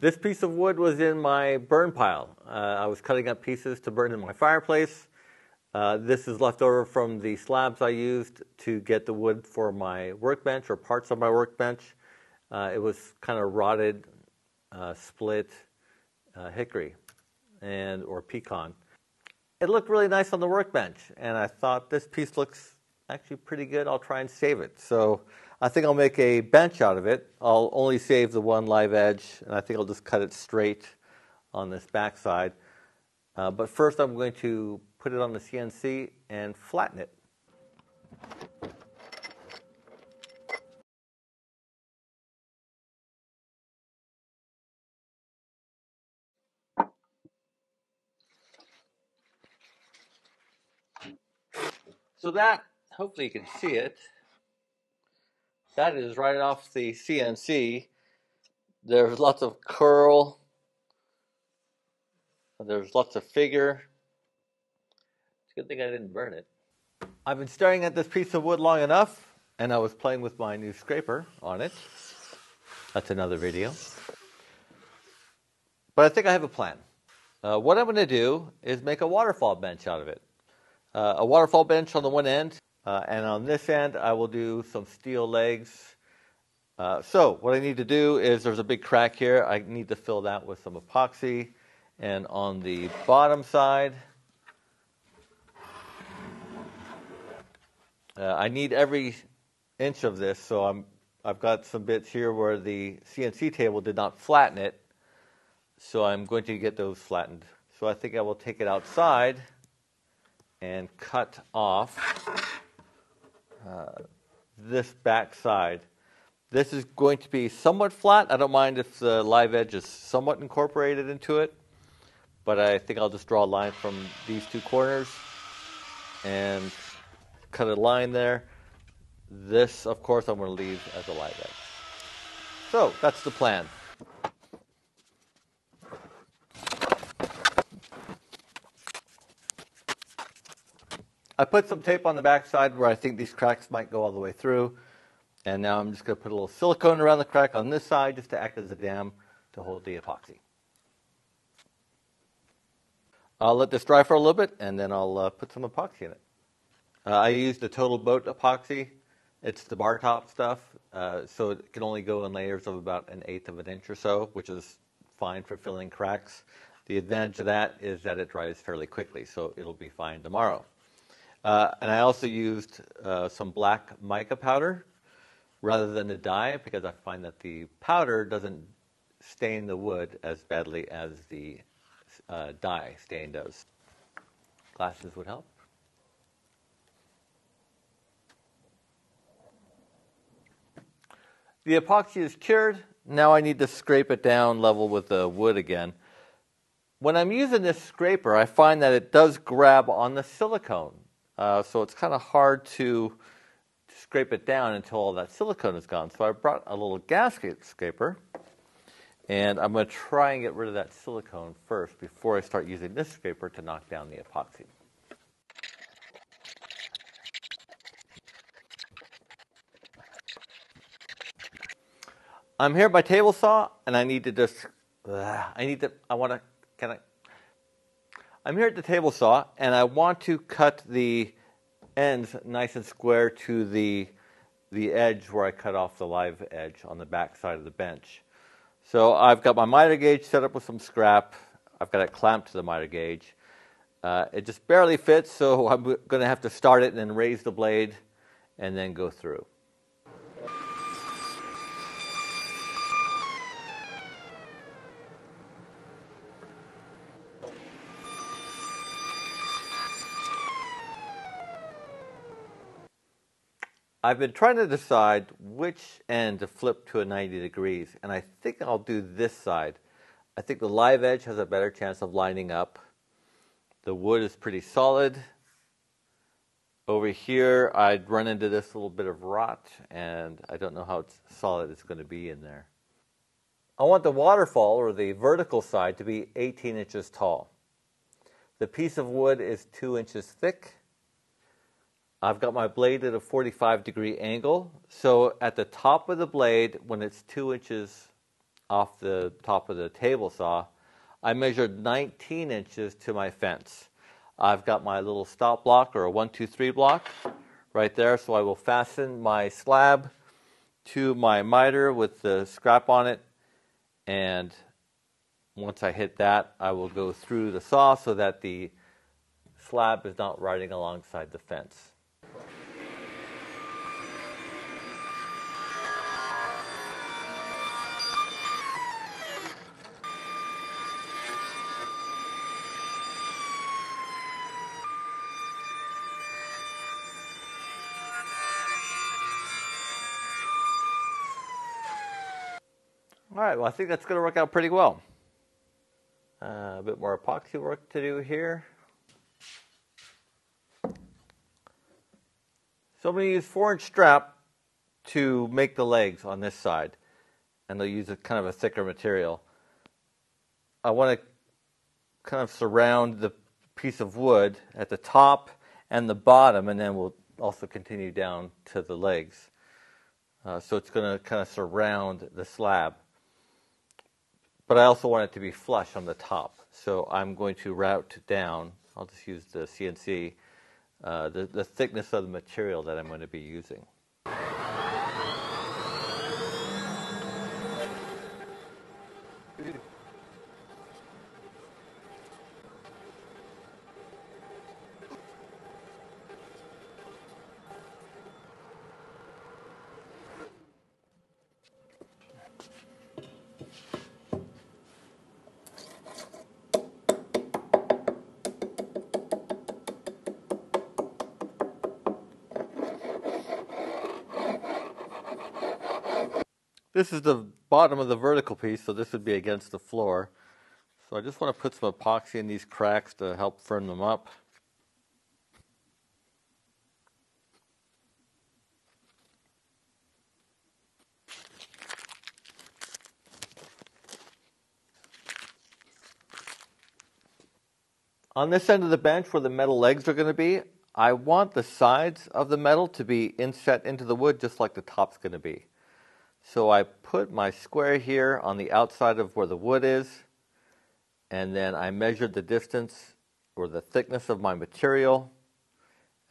This piece of wood was in my burn pile. I was cutting up pieces to burn in my fireplace. This is left over from the slabs I used to get the wood for my workbench, or parts of my workbench. It was kind of rotted, split hickory or pecan. It looked really nice on the workbench, and I thought this piece looks actually pretty good. I'll try and save it. So I think I'll make a bench out of it. I'll only save the one live edge, and I think I'll just cut it straight on this back side. But first I'm going to put it on the CNC and flatten it. So that, hopefully you can see it, that is right off the CNC. There's lots of curl, there's lots of figure. It's a good thing I didn't burn it. I've been staring at this piece of wood long enough, and I was playing with my new scraper on it. That's another video. But I think I have a plan. What I'm going to do is make a waterfall bench out of it. A waterfall bench on the one end, and on this end I will do some steel legs. So what I need to do is, there's a big crack here, I need to fill that with some epoxy, and on the bottom side I need every inch of this. So I've got some bits here where the CNC table did not flatten it, so I'm going to get those flattened. So I think I will take it outside and cut off this back side. This is going to be somewhat flat. I don't mind if the live edge is somewhat incorporated into it, but I think I'll just draw a line from these two corners and cut a line there. This, of course, I'm going to leave as a live edge. So that's the plan. I put some tape on the back side where I think these cracks might go all the way through. And now I'm just going to put a little silicone around the crack on this side just to act as a dam to hold the epoxy. I'll let this dry for a little bit, and then I'll put some epoxy in it. I used the Total Boat epoxy. It's the bar top stuff, so it can only go in layers of about 1/8 of an inch or so, which is fine for filling cracks. The advantage of that is that it dries fairly quickly, so it'll be fine tomorrow. And I also used some black mica powder rather than a dye, because I find that the powder doesn't stain the wood as badly as the dye stain does. Glasses would help. The epoxy is cured. Now I need to scrape it down level with the wood again. When I'm using this scraper, I find that it does grab on the silicone. So it's kind of hard to scrape it down until all that silicone is gone. So I brought a little gasket scraper, and I'm going to try and get rid of that silicone first before I start using this scraper to knock down the epoxy. I'm here by table saw, and I need to just, I'm here at the table saw, and I want to cut the ends nice and square to the edge where I cut off the live edge on the back side of the bench. So I've got my miter gauge set up with some scrap. I've got it clamped to the miter gauge. It just barely fits, so I'm going to have to start it and then raise the blade and then go through. I've been trying to decide which end to flip to a 90 degrees, and I think I'll do this side. I think the live edge has a better chance of lining up. The wood is pretty solid. Over here, I'd run into this little bit of rot, and I don't know how solid it's going to be in there. I want the waterfall, or the vertical side, to be 18 inches tall. The piece of wood is 2 inches thick. I've got my blade at a 45-degree angle, so at the top of the blade, when it's 2 inches off the top of the table saw, I measured 19 inches to my fence. I've got my little stop block or a 1-2-3 block right there, so I will fasten my slab to my miter with the scrap on it, and once I hit that, I will go through the saw so that the slab is not riding alongside the fence. All right, well, I think that's going to work out pretty well. A bit more epoxy work to do here. So I'm going to use 4-inch strap to make the legs on this side, and they'll use a kind of a thicker material. I want to kind of surround the piece of wood at the top and the bottom, and then we'll also continue down to the legs. So it's going to kind of surround the slab. But I also want it to be flush on the top, so I'm going to route down. I'll just use the CNC, the thickness of the material that I'm going to be using. This is the bottom of the vertical piece, so this would be against the floor. So I just want to put some epoxy in these cracks to help firm them up. On this end of the bench where the metal legs are going to be, I want the sides of the metal to be inset into the wood just like the top's going to be. So I put my square here on the outside of where the wood is, and then I measured the distance or the thickness of my material,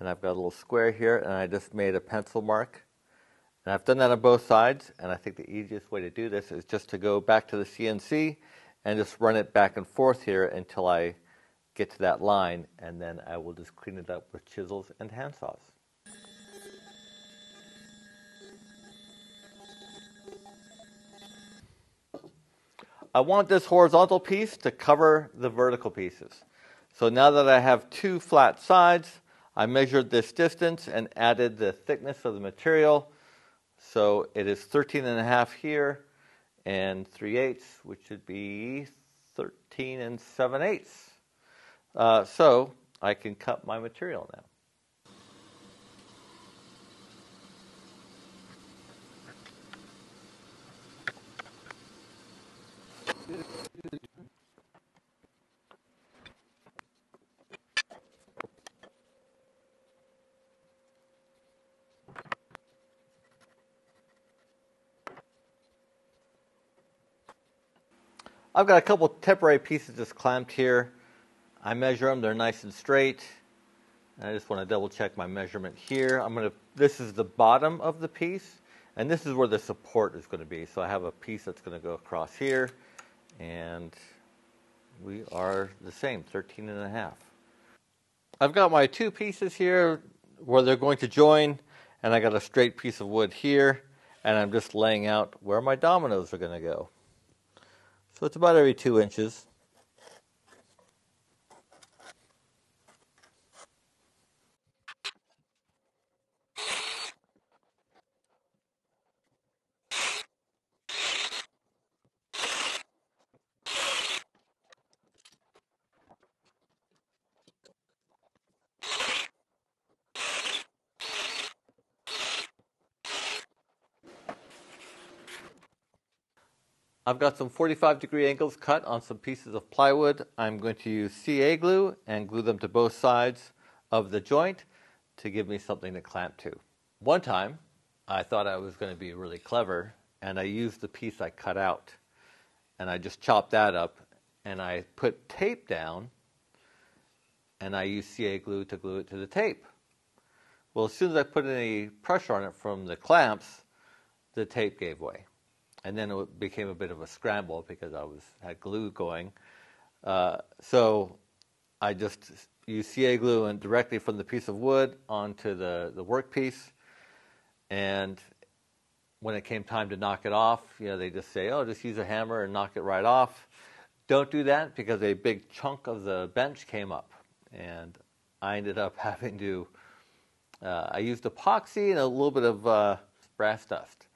and I've got a little square here, and I just made a pencil mark. And I've done that on both sides, and I think the easiest way to do this is just to go back to the CNC and just run it back and forth here until I get to that line, and then I will just clean it up with chisels and hand saws. I want this horizontal piece to cover the vertical pieces. So now that I have two flat sides, I measured this distance and added the thickness of the material. So it is 13.5 here and 3/8, which should be 13 7/8. So I can cut my material now. I've got a couple temporary pieces just clamped here. I measure them, they're nice and straight. And I just want to double check my measurement here. This is the bottom of the piece, and this is where the support is going to be. So I have a piece that's going to go across here, and we are the same, 13.5. I've got my two pieces here where they're going to join, and I got a straight piece of wood here, and I'm just laying out where my dominoes are going to go. So it's about every 2 inches. I've got some 45-degree angles cut on some pieces of plywood. I'm going to use CA glue and glue them to both sides of the joint to give me something to clamp to. One time, I thought I was going to be really clever, and I used the piece I cut out. and I just chopped that up, and I put tape down, and I used CA glue to glue it to the tape. Well, as soon as I put any pressure on it from the clamps, the tape gave way. And then it became a bit of a scramble because I had glue going. So I just used CA glue and directly from the piece of wood onto the workpiece. And when it came time to knock it off, you know, they just say, oh, just use a hammer and knock it right off. Don't do that, because a big chunk of the bench came up. And I ended up having to, I used epoxy and a little bit of brass dust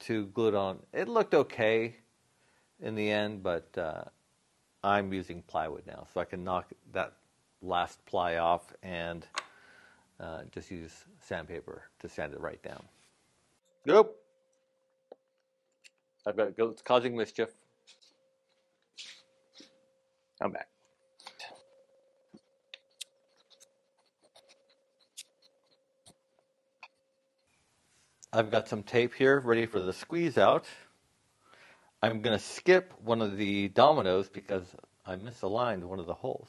to glue it on. It looked okay in the end, but I'm using plywood now, so I can knock that last ply off and just use sandpaper to sand it right down. Nope. I've got goats causing mischief. I'm back. I've got some tape here ready for the squeeze out. I'm going to skip one of the dominoes because I misaligned one of the holes.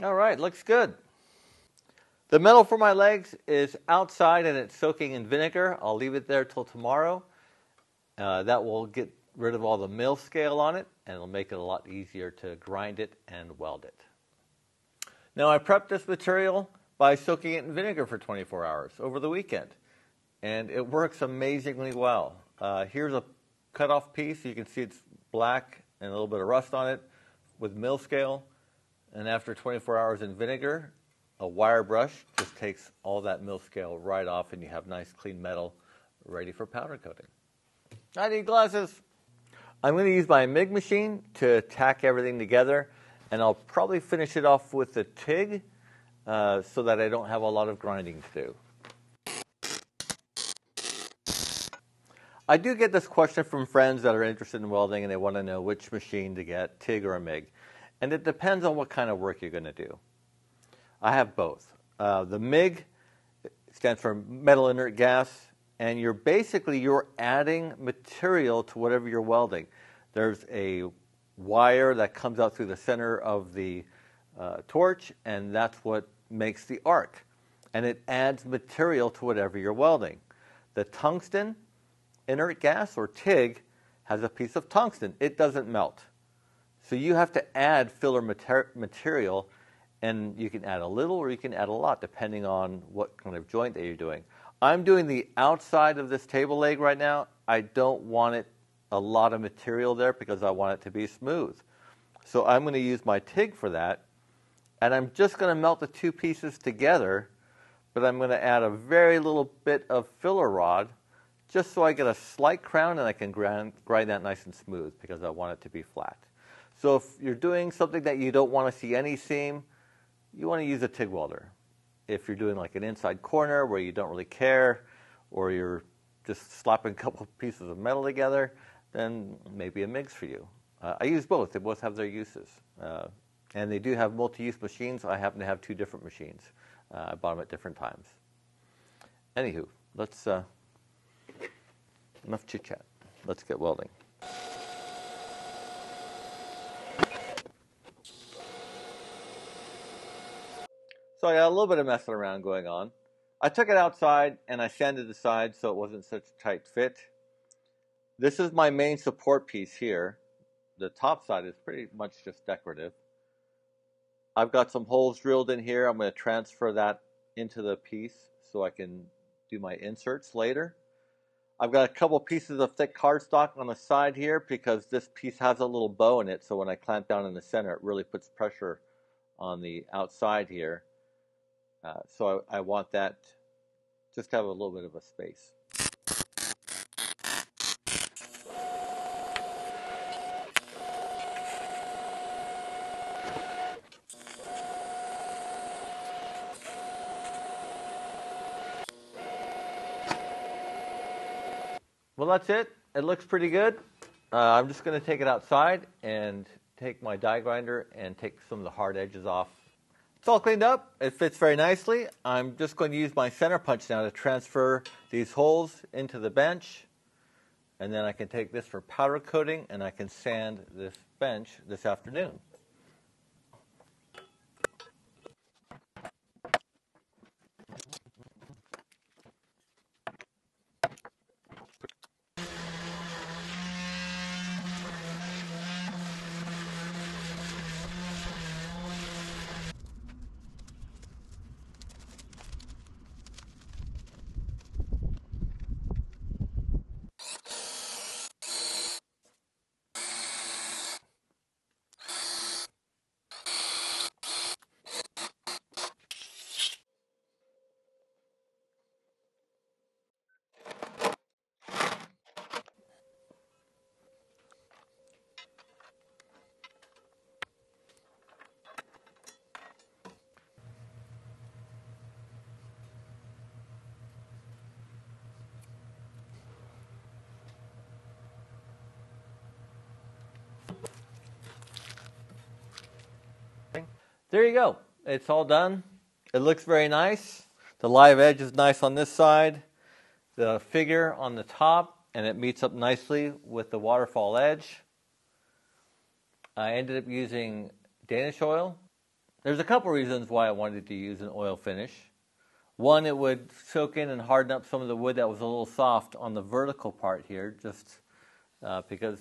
All right, looks good. The metal for my legs is outside and it's soaking in vinegar. I'll leave it there till tomorrow. That will get rid of all the mill scale on it, and it'll make it a lot easier to grind it and weld it. Now, I prepped this material by soaking it in vinegar for 24 hours over the weekend, and it works amazingly well. Here's a cut-off piece. You can see it's black and a little bit of rust on it with mill scale. And after 24 hours in vinegar, a wire brush just takes all that mill scale right off, and you have nice clean metal ready for powder coating. I need glasses. I'm going to use my MIG machine to tack everything together, and I'll probably finish it off with the TIG so that I don't have a lot of grinding to do. I do get this question from friends that are interested in welding, and they want to know which machine to get, TIG or a MIG. And it depends on what kind of work you're going to do. I have both. The MIG stands for metal inert gas, and you're adding material to whatever you're welding. There's a wire that comes out through the center of the torch, and that's what makes the arc. And it adds material to whatever you're welding. The tungsten inert gas, or TIG, has a piece of tungsten. It doesn't melt. So you have to add filler material, and you can add a little or you can add a lot depending on what kind of joint that you're doing. I'm doing the outside of this table leg right now. I don't want a lot of material there because I want it to be smooth. So I'm going to use my TIG for that, and I'm just going to melt the two pieces together, but I'm going to add a very little bit of filler rod just so I get a slight crown, and I can grind that nice and smooth because I want it to be flat. So if you're doing something that you don't want to see any seam, you want to use a TIG welder. If you're doing like an inside corner where you don't really care, or you're just slapping a couple pieces of metal together, then maybe a MIG's for you. I use both. They both have their uses. And they do have multi-use machines. I happen to have two different machines. I bought them at different times. Anywho, enough chit-chat. Let's get welding. So I got a little bit of messing around going on. I took it outside and I sanded the side so it wasn't such a tight fit. This is my main support piece here. The top side is pretty much just decorative. I've got some holes drilled in here. I'm going to transfer that into the piece so I can do my inserts later. I've got a couple pieces of thick cardstock on the side here because this piece has a little bow in it, so when I clamp down in the center, it really puts pressure on the outside here. So I want that just to have a little bit of a space. Well, that's it. It looks pretty good. I'm just going to take it outside and take my die grinder and take some of the hard edges off. It's all cleaned up. It fits very nicely. I'm just going to use my center punch now to transfer these holes into the bench. And then I can take this for powder coating, and I can sand this bench this afternoon. There you go. It's all done. It looks very nice. The live edge is nice on this side, the figure on the top, and it meets up nicely with the waterfall edge. I ended up using Danish oil. There's a couple reasons why I wanted to use an oil finish. One, it would soak in and harden up some of the wood that was a little soft on the vertical part here, just because,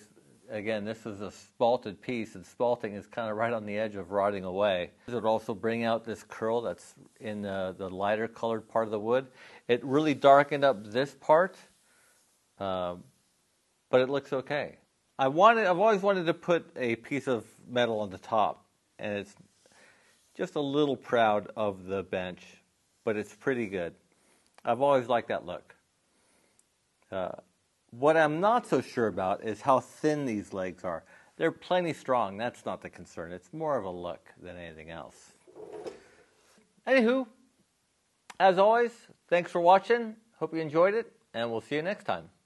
again, this is a spalted piece, and spalting is kind of right on the edge of rotting away. It would also bring out this curl that's in the lighter colored part of the wood. It really darkened up this part, but it looks okay. I've always wanted to put a piece of metal on the top, and it's just a little proud of the bench, but it's pretty good. I've always liked that look. What I'm not so sure about is how thin these legs are. They're plenty strong. That's not the concern. It's more of a look than anything else. Anywho, as always, thanks for watching. Hope you enjoyed it, and we'll see you next time.